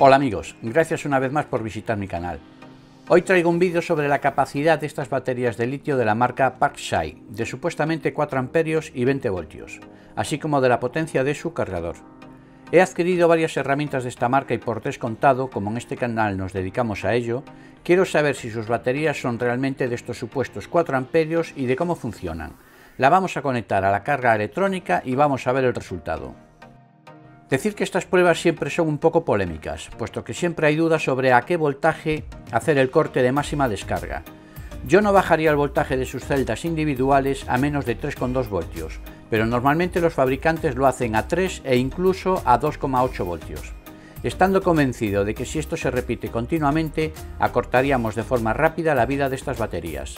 Hola amigos, gracias una vez más por visitar mi canal. Hoy traigo un vídeo sobre la capacidad de estas baterías de litio de la marca Parkside, de supuestamente 4 amperios y 20 voltios, así como de la potencia de su cargador. He adquirido varias herramientas de esta marca y por descontado, como en este canal nos dedicamos a ello, quiero saber si sus baterías son realmente de estos supuestos 4 amperios y de cómo funcionan. La vamos a conectar a la carga electrónica y vamos a ver el resultado. Decir que estas pruebas siempre son un poco polémicas, puesto que siempre hay dudas sobre a qué voltaje hacer el corte de máxima descarga. Yo no bajaría el voltaje de sus celdas individuales a menos de 3,2 voltios, pero normalmente los fabricantes lo hacen a 3 e incluso a 2,8 voltios. Estando convencido de que si esto se repite continuamente, acortaríamos de forma rápida la vida de estas baterías.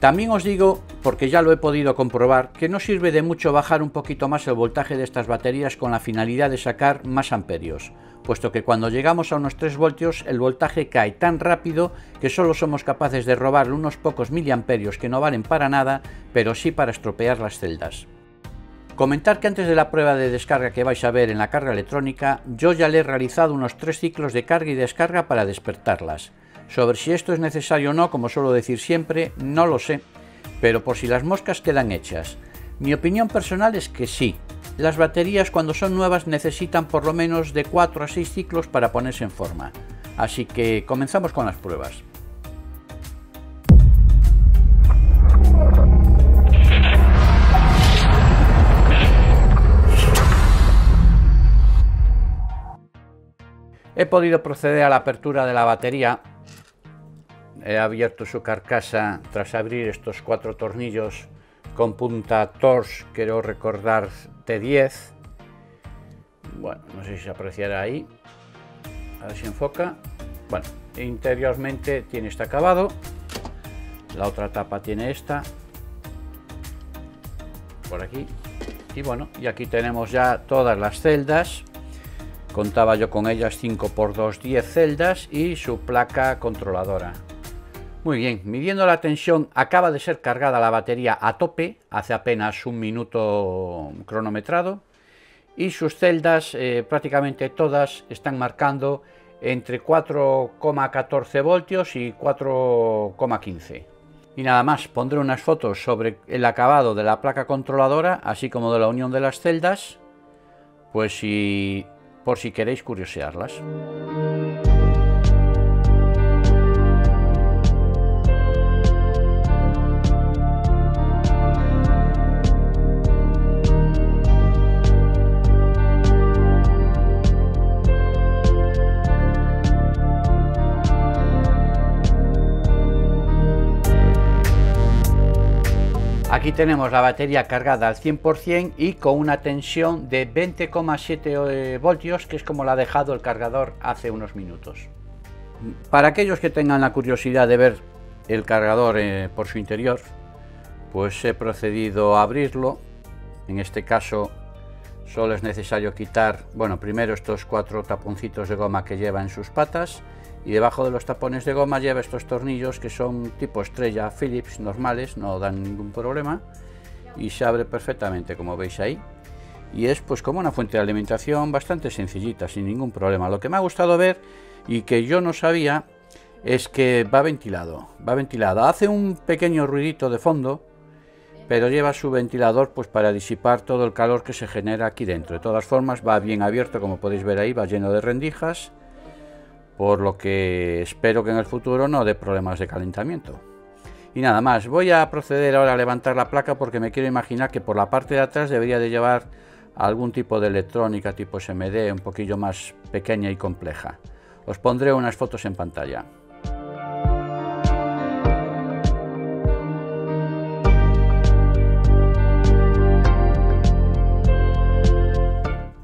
También os digo, porque ya lo he podido comprobar, que no sirve de mucho bajar un poquito más el voltaje de estas baterías con la finalidad de sacar más amperios, puesto que cuando llegamos a unos 3 voltios el voltaje cae tan rápido que solo somos capaces de robarle unos pocos miliamperios que no valen para nada, pero sí para estropear las celdas. Comentar que antes de la prueba de descarga que vais a ver en la carga electrónica, yo ya le he realizado unos 3 ciclos de carga y descarga para despertarlas. Sobre si esto es necesario o no, como suelo decir siempre, no lo sé, pero por si las moscas quedan hechas. Mi opinión personal es que sí, las baterías cuando son nuevas necesitan por lo menos de 4 a 6 ciclos para ponerse en forma. Así que comenzamos con las pruebas. He podido proceder a la apertura de la batería. He abierto su carcasa tras abrir estos 4 tornillos con punta TORS, quiero recordar T10. Bueno, no sé si se apreciará ahí. A ver si enfoca. Bueno, interiormente tiene este acabado. La otra tapa tiene esta. Por aquí. Y bueno, y aquí tenemos ya todas las celdas. Contaba yo con ellas 5×2, 10 celdas y su placa controladora. Muy bien, midiendo la tensión, acaba de ser cargada la batería a tope, hace apenas un minuto cronometrado, y sus celdas, prácticamente todas, están marcando entre 4,14 voltios y 4,15. Y nada más, pondré unas fotos sobre el acabado de la placa controladora, así como de la unión de las celdas, pues por si queréis curiosearlas. Aquí tenemos la batería cargada al 100% y con una tensión de 20,7 voltios, que es como la ha dejado el cargador hace unos minutos. Para aquellos que tengan la curiosidad de ver el cargador por su interior, pues he procedido a abrirlo. En este caso solo es necesario quitar, bueno, primero estos 4 taponcitos de goma que lleva en sus patas, y debajo de los tapones de goma lleva estos tornillos que son tipo estrella Phillips normales, no dan ningún problema y se abre perfectamente, como veis ahí, y es pues como una fuente de alimentación bastante sencillita, sin ningún problema. Lo que me ha gustado ver y que yo no sabía es que va ventilado, hace un pequeño ruidito de fondo, pero lleva su ventilador pues para disipar todo el calor que se genera aquí dentro. De todas formas, va bien abierto, como podéis ver ahí, va lleno de rendijas, por lo que espero que en el futuro no dé problemas de calentamiento. Y nada más, voy a proceder ahora a levantar la placa porque me quiero imaginar que por la parte de atrás debería de llevar algún tipo de electrónica tipo SMD, un poquillo más pequeña y compleja. Os pondré unas fotos en pantalla.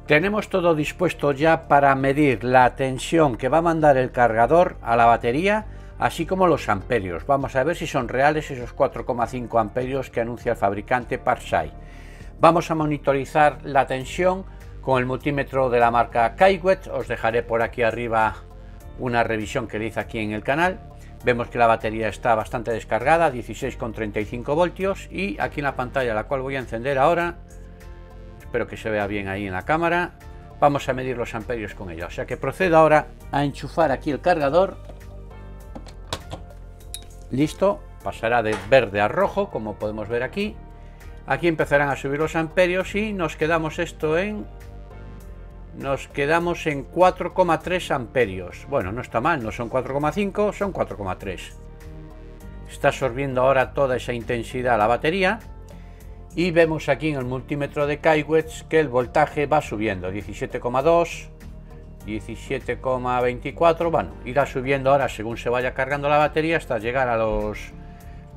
Tenemos todo dispuesto ya para medir la tensión que va a mandar el cargador a la batería, así como los amperios. Vamos a ver si son reales esos 4,5 amperios que anuncia el fabricante Parkside. Vamos a monitorizar la tensión con el multímetro de la marca Kaiweets. Os dejaré por aquí arriba una revisión que le hice aquí en el canal. Vemos que la batería está bastante descargada, 16,35 voltios, y aquí en la pantalla, la cual voy a encender ahora, espero que se vea bien ahí en la cámara, vamos a medir los amperios con ella. O sea que procedo ahora a enchufar aquí el cargador. Listo, pasará de verde a rojo, como podemos ver aquí. Aquí empezarán a subir los amperios y nos quedamos esto en... Nos quedamos en 4,3 amperios. Bueno, no está mal, no son 4,5, son 4,3. Está absorbiendo ahora toda esa intensidad la batería. Y vemos aquí en el multímetro de Kaiweets que el voltaje va subiendo. 17,2, 17,24. Bueno, irá subiendo ahora según se vaya cargando la batería hasta llegar a los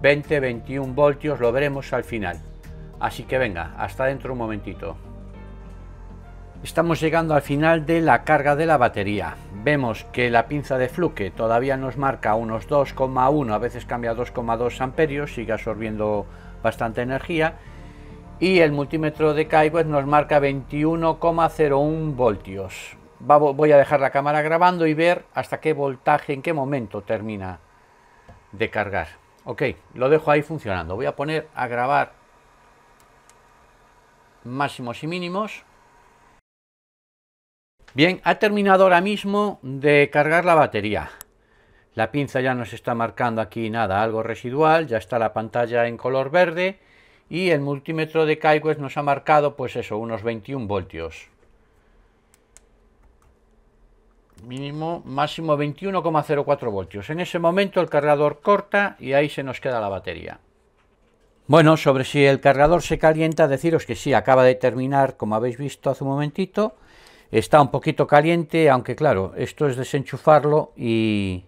20, 21 voltios. Lo veremos al final. Así que venga, hasta dentro un momentito. Estamos llegando al final de la carga de la batería. Vemos que la pinza de Fluke todavía nos marca unos 2,1, a veces cambia a 2,2 amperios, sigue absorbiendo bastante energía. Y el multímetro de Kaiweets nos marca 21,01 voltios. Voy a dejar la cámara grabando y ver hasta qué voltaje, en qué momento termina de cargar. Ok, lo dejo ahí funcionando. Voy a poner a grabar máximos y mínimos. Bien, ha terminado ahora mismo de cargar la batería. La pinza ya nos está marcando aquí nada, algo residual, ya está la pantalla en color verde y el multímetro de Kaiweets nos ha marcado pues eso, unos 21 voltios. Mínimo, máximo 21,04 voltios. En ese momento el cargador corta y ahí se nos queda la batería. Bueno, sobre si el cargador se calienta, deciros que sí, acaba de terminar, como habéis visto hace un momentito. Está un poquito caliente, aunque claro, esto es desenchufarlo y...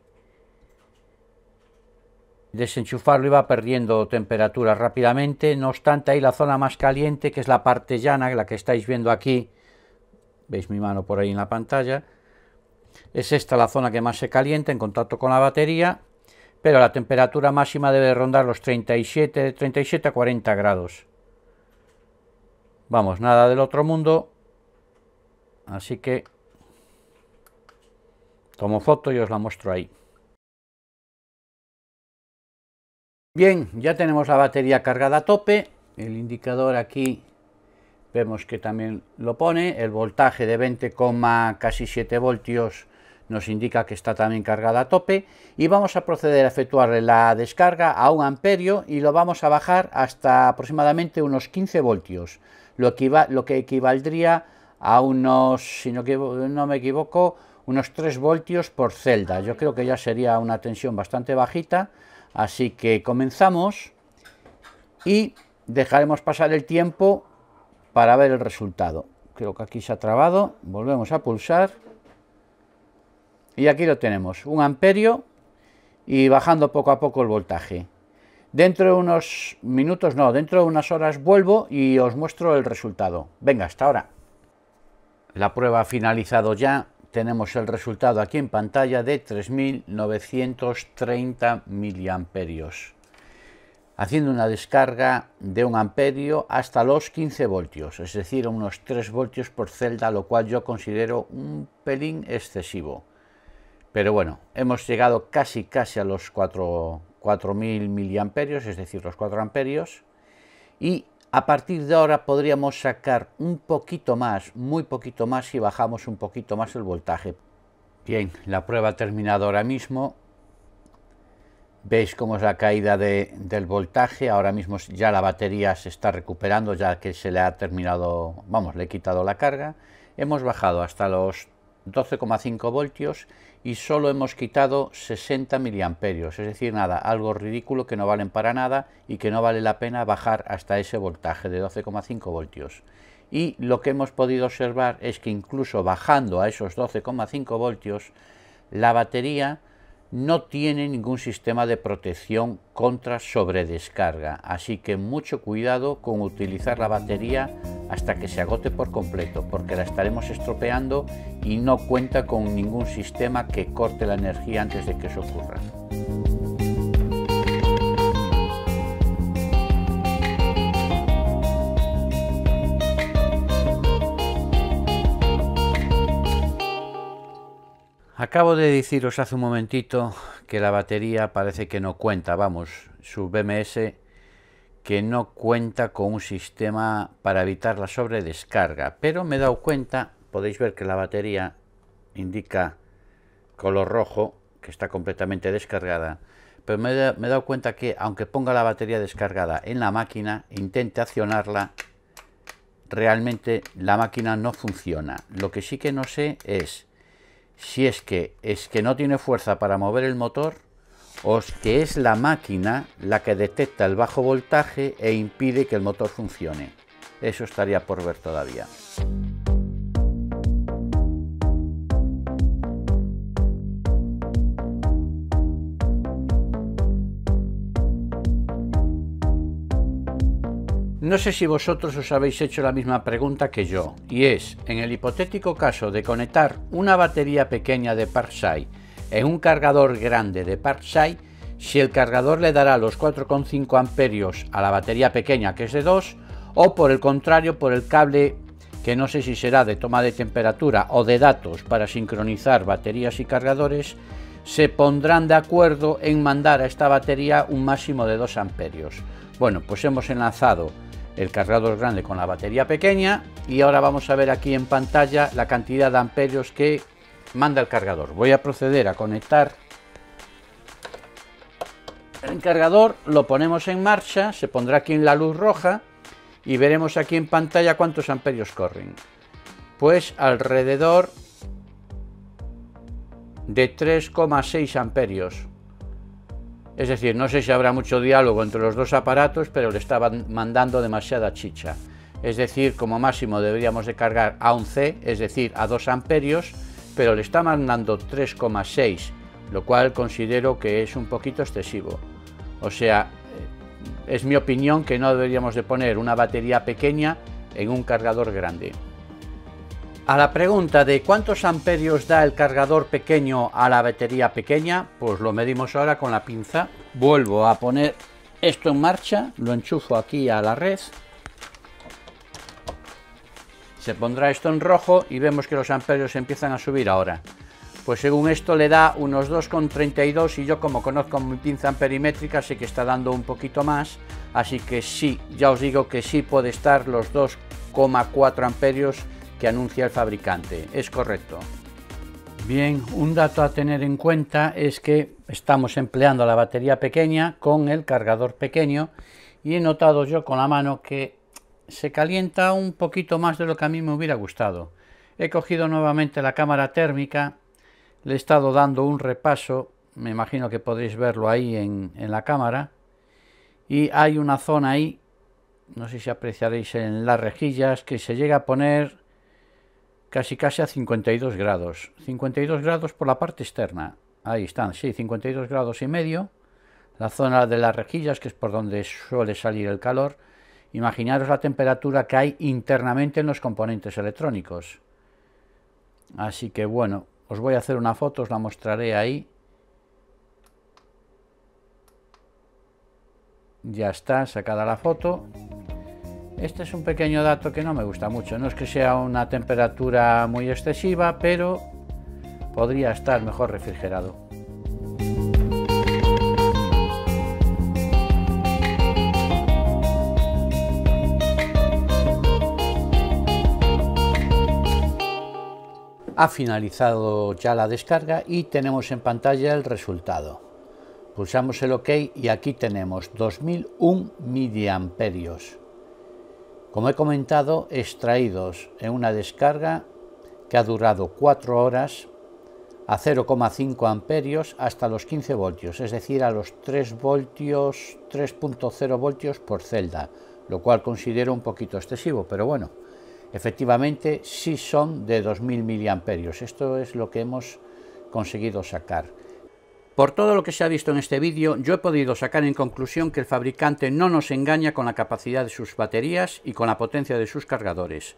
Desenchufarlo y va perdiendo temperatura rápidamente. No obstante, ahí la zona más caliente, que es la parte llana, la que estáis viendo aquí. Veis mi mano por ahí en la pantalla. Es esta la zona que más se calienta en contacto con la batería. Pero la temperatura máxima debe rondar los 37 a 40 grados. Vamos, nada del otro mundo. Así que tomo foto y os la muestro ahí. Bien, ya tenemos la batería cargada a tope. El indicador aquí vemos que también lo pone. El voltaje de 20,7 voltios nos indica que está también cargada a tope. Y vamos a proceder a efectuarle la descarga a 1 amperio y lo vamos a bajar hasta aproximadamente unos 15 voltios. Lo que equivaldría a unos, si no me equivoco, unos 3 voltios por celda. Yo creo que ya sería una tensión bastante bajita, así que comenzamos y dejaremos pasar el tiempo para ver el resultado. Creo que aquí se ha trabado, volvemos a pulsar y aquí lo tenemos, 1 amperio y bajando poco a poco el voltaje. Dentro de unos minutos, no, dentro de unas horas vuelvo y os muestro el resultado. Venga, hasta ahora. La prueba ha finalizado ya, tenemos el resultado aquí en pantalla de 3.930 miliamperios, haciendo una descarga de 1 amperio hasta los 15 voltios, es decir, unos 3 voltios por celda, lo cual yo considero un pelín excesivo. Pero bueno, hemos llegado casi a los 4.000 miliamperios, es decir, los 4 amperios, y a partir de ahora podríamos sacar un poquito más, muy poquito más, si bajamos un poquito más el voltaje. Bien, la prueba ha terminado ahora mismo. Veis cómo es la caída del voltaje. Ahora mismo ya la batería se está recuperando, ya que se le ha terminado, vamos, le he quitado la carga. Hemos bajado hasta los 12,5 voltios y solo hemos quitado 60 miliamperios, es decir, nada, algo ridículo que no valen para nada y que no vale la pena bajar hasta ese voltaje de 12,5 voltios. Y lo que hemos podido observar es que incluso bajando a esos 12,5 voltios, la batería no tiene ningún sistema de protección contra sobredescarga, así que mucho cuidado con utilizar la batería hasta que se agote por completo, porque la estaremos estropeando y no cuenta con ningún sistema que corte la energía antes de que eso ocurra. Acabo de deciros hace un momentito que la batería parece que no cuenta, vamos, su BMS que no cuenta con un sistema para evitar la sobredescarga, pero me he dado cuenta podéis ver que la batería indica color rojo, que está completamente descargada, pero me he dado cuenta que aunque ponga la batería descargada en la máquina, intente accionarla, realmente la máquina no funciona. Lo que sí que no sé es si es que no tiene fuerza para mover el motor, o es que es la máquina la que detecta el bajo voltaje e impide que el motor funcione. Eso estaría por ver todavía. No sé si vosotros os habéis hecho la misma pregunta que yo, y es, en el hipotético caso de conectar una batería pequeña de Parkside en un cargador grande de Parkside, si el cargador le dará los 4,5 amperios a la batería pequeña, que es de 2, o por el contrario, por el cable, que no sé si será de toma de temperatura o de datos para sincronizar baterías y cargadores, se pondrán de acuerdo en mandar a esta batería un máximo de 2 amperios. Bueno, pues hemos enlazado el cargador grande con la batería pequeña y ahora vamos a ver aquí en pantalla la cantidad de amperios que manda el cargador. Voy a proceder a conectar el cargador, lo ponemos en marcha, se pondrá aquí en la luz roja y veremos aquí en pantalla cuántos amperios corren. Pues alrededor de 3,6 amperios. Es decir, no sé si habrá mucho diálogo entre los dos aparatos, pero le estaban mandando demasiada chicha. Es decir, como máximo deberíamos de cargar a 11, es decir, a 2 amperios, pero le está mandando 3,6, lo cual considero que es un poquito excesivo. O sea, es mi opinión que no deberíamos de poner una batería pequeña en un cargador grande. A la pregunta de cuántos amperios da el cargador pequeño a la batería pequeña, pues lo medimos ahora con la pinza. Vuelvo a poner esto en marcha, lo enchufo aquí a la red. Se pondrá esto en rojo y vemos que los amperios empiezan a subir ahora. Pues según esto le da unos 2,32 y yo, como conozco mi pinza amperimétrica, sé que está dando un poquito más. Así que sí, ya os digo que sí puede estar los 2,4 amperios que anuncia el fabricante, es correcto. Bien, un dato a tener en cuenta es que estamos empleando la batería pequeña con el cargador pequeño y he notado yo con la mano que se calienta un poquito más de lo que a mí me hubiera gustado. He cogido nuevamente la cámara térmica, le he estado dando un repaso, me imagino que podréis verlo ahí en la cámara, y hay una zona ahí, no sé si apreciaréis en las rejillas, que se llega a poner casi a 52 grados, 52 grados por la parte externa, ahí están, sí, 52 grados y medio, la zona de las rejillas, que es por donde suele salir el calor. Imaginaros la temperatura que hay internamente en los componentes electrónicos. Así que bueno, os voy a hacer una foto, os la mostraré ahí. Ya está sacada la foto. Este es un pequeño dato que no me gusta mucho, no es que sea una temperatura muy excesiva, pero podría estar mejor refrigerado. Ha finalizado ya la descarga y tenemos en pantalla el resultado. Pulsamos el OK y aquí tenemos 2001 miliamperios. Como he comentado, extraídos en una descarga que ha durado 4 horas a 0,5 amperios hasta los 15 voltios, es decir, a los 3.0 voltios por celda, lo cual considero un poquito excesivo, pero bueno, efectivamente sí son de 2000 miliamperios, esto es lo que hemos conseguido sacar. Por todo lo que se ha visto en este vídeo, yo he podido sacar en conclusión que el fabricante no nos engaña con la capacidad de sus baterías y con la potencia de sus cargadores.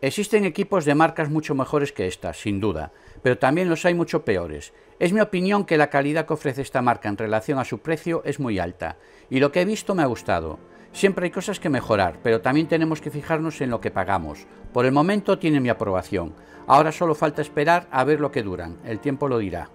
Existen equipos de marcas mucho mejores que esta, sin duda, pero también los hay mucho peores. Es mi opinión que la calidad que ofrece esta marca en relación a su precio es muy alta, y lo que he visto me ha gustado. Siempre hay cosas que mejorar, pero también tenemos que fijarnos en lo que pagamos. Por el momento tienen mi aprobación, ahora solo falta esperar a ver lo que duran, el tiempo lo dirá.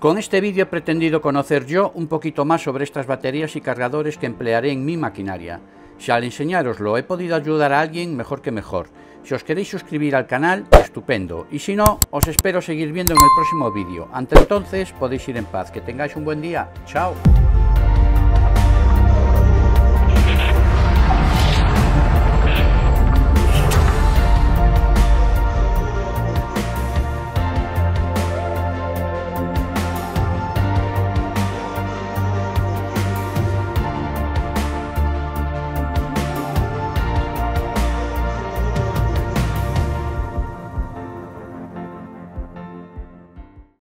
Con este vídeo he pretendido conocer yo un poquito más sobre estas baterías y cargadores que emplearé en mi maquinaria. Si al enseñároslo he podido ayudar a alguien, mejor que mejor. Si os queréis suscribir al canal, estupendo. Y si no, os espero seguir viendo en el próximo vídeo. Ante entonces, podéis ir en paz. Que tengáis un buen día. Chao.